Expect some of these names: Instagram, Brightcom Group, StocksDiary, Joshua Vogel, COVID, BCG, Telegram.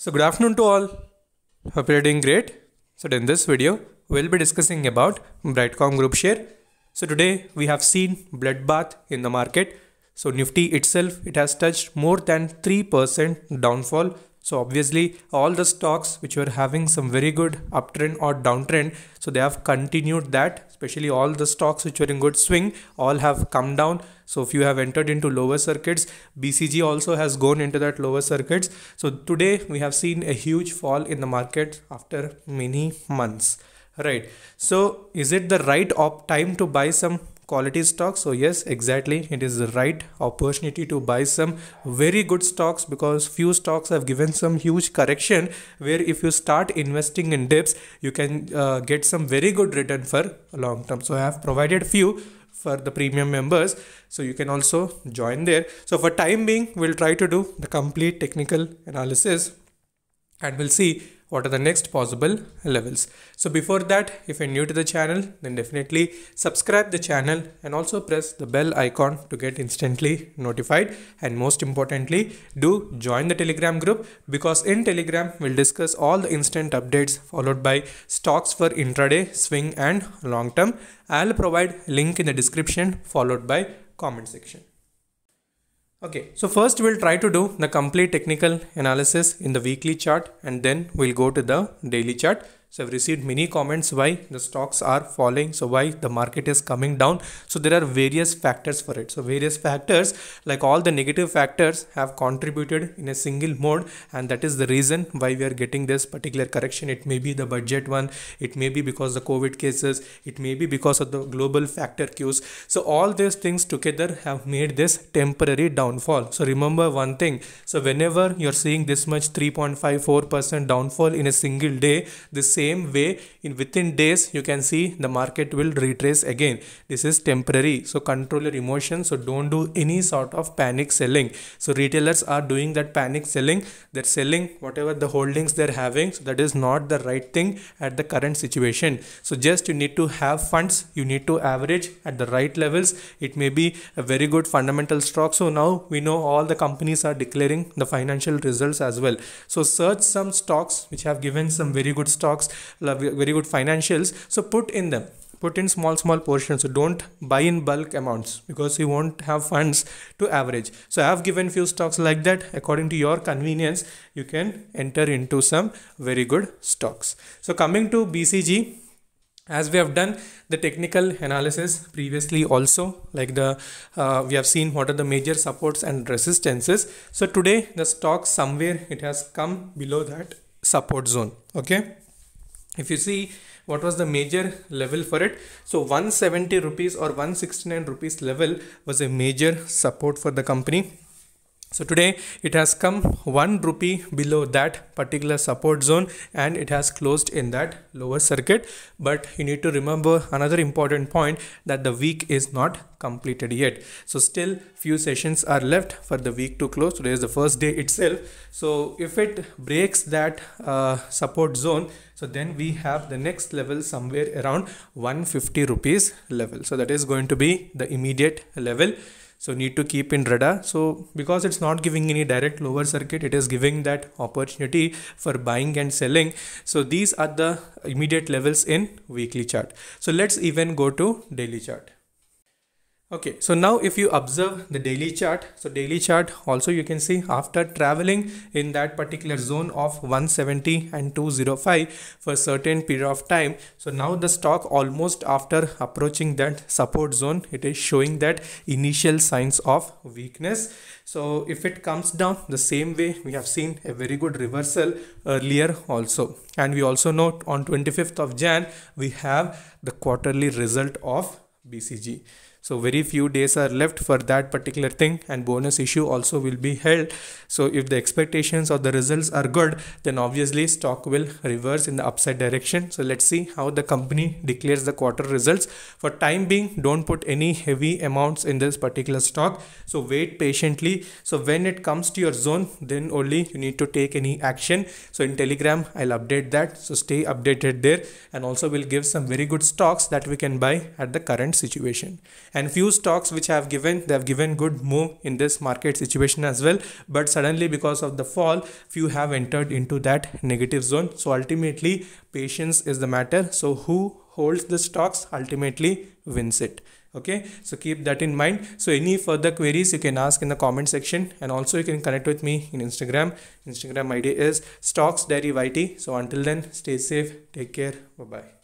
So good afternoon to all. Hope you're doing great. So in this video, we'll be discussing about Brightcom Group share. So today we have seen bloodbath in the market. So Nifty itself, it has touched more than 3% downfall. So obviously all the stocks which were having some very good uptrend or downtrend, so they have continued that, especially all the stocks which were in good swing, all have come down. So if you have entered into lower circuits, BCG also has gone into that lower circuits. So today we have seen a huge fall in the market after many months, right? So is it the right time to buy some quality stocks? So yes, exactly. It is the right opportunity to buy some very good stocks because few stocks have given some huge correction where if you start investing in dips, you can get some very good return for long term. So I have provided few for the premium members, so you can also join there. So for time being, we'll try to do the complete technical analysis and we'll see what are the next possible levels. So before that, if you're new to the channel, then definitely subscribe the channel and also press the bell icon to get instantly notified. And most importantly, do join the Telegram group, because in Telegram we'll discuss all the instant updates followed by stocks for intraday, swing and long term. I'll provide link in the description followed by comment section. Okay, so first we'll try to do the complete technical analysis in the weekly chart and then we'll go to the daily chart. So I've received many comments why the stocks are falling, so why the market is coming down. So there are various factors for it. So various factors, like all the negative factors have contributed in a single mode, and that is the reason why we are getting this particular correction. It may be the budget one, it may be because the COVID cases, it may be because of the global factor cues. So all these things together have made this temporary downfall. So remember one thing, so whenever you're seeing this much 3.54% downfall in a single day, this same way in within days you can see the market will retrace again. This is temporary, so control your emotions. So don't do any sort of panic selling. So retailers are doing that panic selling, they're selling whatever the holdings they're having. So that is not the right thing at the current situation. So just you need to have funds, you need to average at the right levels. It may be a very good fundamental stock. So now we know all the companies are declaring the financial results as well. So search some stocks which have given some very good stocks, very good financials. So put in them, put in small portions. So don't buy in bulk amounts because you won't have funds to average. So I have given few stocks like that. According to your convenience, you can enter into some very good stocks. So coming to BCG, as we have done the technical analysis previously also, like the we have seen what are the major supports and resistances. So today the stock somewhere it has come below that support zone. Okay, if you see what was the major level for it, so 170 rupees or 169 rupees level was a major support for the company. So today it has come 1 rupee below that particular support zone and it has closed in that lower circuit. But you need to remember another important point, that the week is not completed yet. So still few sessions are left for the week to close. Today is the first day itself. So if it breaks that support zone, so then we have the next level somewhere around 150 rupees level. So that is going to be the immediate level. So need to keep in radar. So because it's not giving any direct lower circuit, it is giving that opportunity for buying and selling. So these are the immediate levels in weekly chart. So let's even go to daily chart. Okay, so now if you observe the daily chart, so daily chart also you can see after traveling in that particular zone of 170 and 205 for a certain period of time. So now the stock almost after approaching that support zone, it is showing that initial signs of weakness. So if it comes down the same way, we have seen a very good reversal earlier also. And we also know on 25th of Jan, we have the quarterly result of BCG. So very few days are left for that particular thing, and bonus issue also will be held. So if the expectations or the results are good, then obviously stock will reverse in the upside direction. So let's see how the company declares the quarter results. For time being, don't put any heavy amounts in this particular stock. So wait patiently. So when it comes to your zone, then only you need to take any action. So in Telegram, I'll update that. So stay updated there, and also we'll give some very good stocks that we can buy at the current situation. And few stocks which have given, they have given good move in this market situation as well, but suddenly because of the fall, few have entered into that negative zone. So ultimately patience is the matter. So who holds the stocks ultimately wins it. Okay, so keep that in mind. So any further queries you can ask in the comment section, and also you can connect with me in Instagram. Instagram ID is StocksDiary. So until then, stay safe, take care, bye bye.